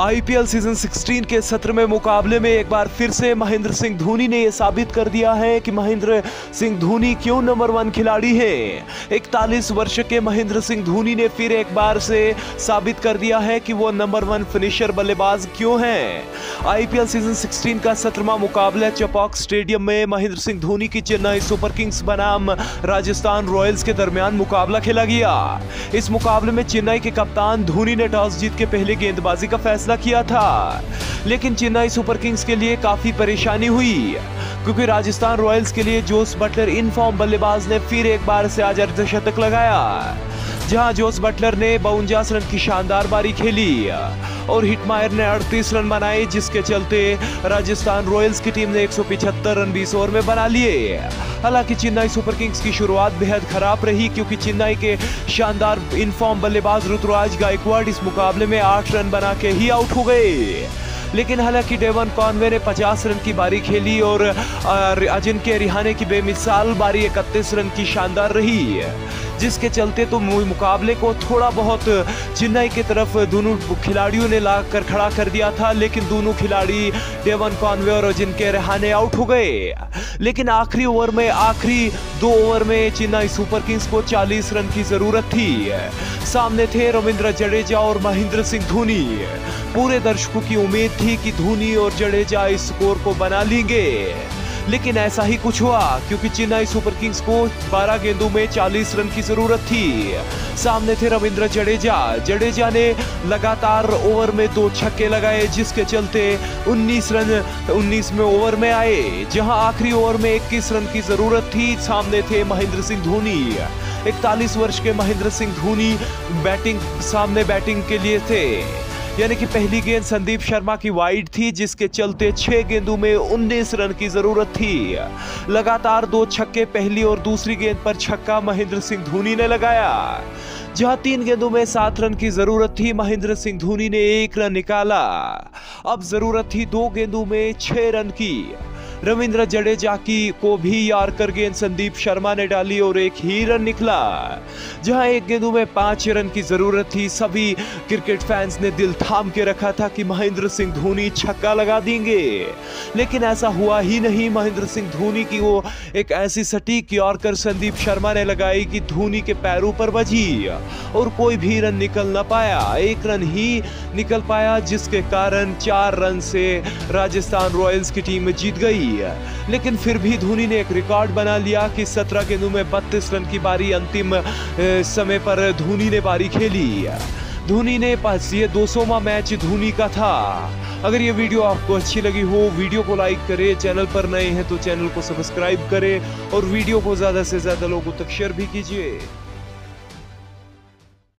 IPL season 16 के 17वें मुकाबले में एक बार फिर से महेंद्र सिंह धोनी ने यह साबित कर दिया है कि महेंद्र सिंह धोनी क्यों नंबर 1 खिलाड़ी है। 41 वर्ष के महेंद्र सिंह धोनी ने फिर एक बार से साबित कर दिया है कि वो नंबर 1 फिनिशर बल्लेबाज क्यों है। आईपीएल सीजन 16 का 17वां मुकाबला चौपाक स्टेडियम में महेंद्र सिंह धोनी की चेन्नई सुपरकिंग्स बनाम राजस्थान रॉयल्स के दरमियान मुकाबला खेला गया। इस मुकाबले में चेन्नई के कप्तान धोनी ने टॉस जीत के पहले गेंदबाजी का फैसला किया था, लेकिन चेन्नई सुपरकिंग्स के लिए काफी परेशानी हुई क्योंकि राजस्थान रॉयल्स के लिए जोस बटलर इन फॉर्म बल्लेबाज ने फिर एक बार से आज अर्धशतक लगाया, जहां जोस बटलर ने 52 रन की शानदार पारी खेली और हिटमायर ने 38 रन बनाए, जिसके चलते राजस्थान रॉयल्स की टीम ने 175 रन 20 ओवर में बना लिए। हालांकि चेन्नई सुपरकिंग्स की शुरुआत बेहद खराब रही क्योंकि चेन्नई के शानदार इनफॉर्म बल्लेबाज रुतुराज गायकवाड इस मुकाबले में 8 रन बना के ही आउट हो गए। लेकिन हालांकि डेवन कॉनवे ने 50 रन की पारी खेली और अजिंक्य रहाणे की बेमिसाल पारी 31 रन की शानदार रही, जिसके चलते तो मुकाबले को थोड़ा बहुत चेन्नई की तरफ दोनों खिलाड़ियों ने ला कर खड़ा कर दिया था, लेकिन दोनों खिलाड़ी डेवन कॉनवे और अजिंक्य रहाणे आउट हो गए। लेकिन आखिरी 2 ओवर में चेन्नई सुपरकिंग्स को 40 रन की जरूरत थी। सामने थे रविंद्र जडेजा और महेंद्र सिंह धोनी। पूरे दर्शकों की उम्मीद थी कि धोनी और जडेजा इस स्कोर को बना लेंगे, लेकिन ऐसा ही कुछ हुआ क्योंकि चेन्नई सुपरकिंग्स को 12 गेंदों में 40 रन की जरूरत थी। सामने थे रविंद्र जडेजा। जडेजा ने लगातार ओवर में 2 छक्के लगाए, जिसके चलते 19 रन 19वें ओवर में आए, जहां आखिरी ओवर में 21 रन की जरूरत थी। सामने थे महेंद्र सिंह धोनी। 41 वर्ष के महेंद्र सिंह धोनी बैटिंग के लिए थे, यानी कि पहली गेंद संदीप शर्मा की वाइड थी, जिसके चलते 6 गेंदों में 19 रन की जरूरत थी। लगातार 2 छक्के पहली और दूसरी गेंद पर छक्का महेंद्र सिंह धोनी ने लगाया, जहां 3 गेंदों में 7 रन की जरूरत थी। महेंद्र सिंह धोनी ने 1 रन निकाला। अब जरूरत थी 2 गेंदों में 6 रन की। रविंद्र जडेजा की को भी यॉर्कर गेंद संदीप शर्मा ने डाली और 1 ही रन निकला, जहां 1 गेंदों में 5 रन की जरूरत थी। सभी क्रिकेट फैंस ने दिल थाम के रखा था कि महेंद्र सिंह धोनी छक्का लगा देंगे, लेकिन ऐसा हुआ ही नहीं। महेंद्र सिंह धोनी की वो एक ऐसी सटीक यॉर्कर संदीप शर्मा ने लगाई कि धोनी के पैरों पर बजी और कोई भी रन निकल ना पाया। 1 रन ही निकल पाया, जिसके कारण 4 रन से राजस्थान रॉयल्स की टीम जीत गई। लेकिन फिर भी धोनी ने एक रिकॉर्ड बना लिया कि 17 गेंदों में 32 रन की पारी अंतिम समय पर धोनी ने पारी खेली। धोनी ने पास ये 200वां मैच धोनी का था। अगर ये वीडियो आपको अच्छी लगी हो, वीडियो को लाइक करें, चैनल पर नए हैं तो चैनल को सब्सक्राइब करें और वीडियो को ज़्यादा से ज़्यादा लोगों तक शेयर भी कीजिए।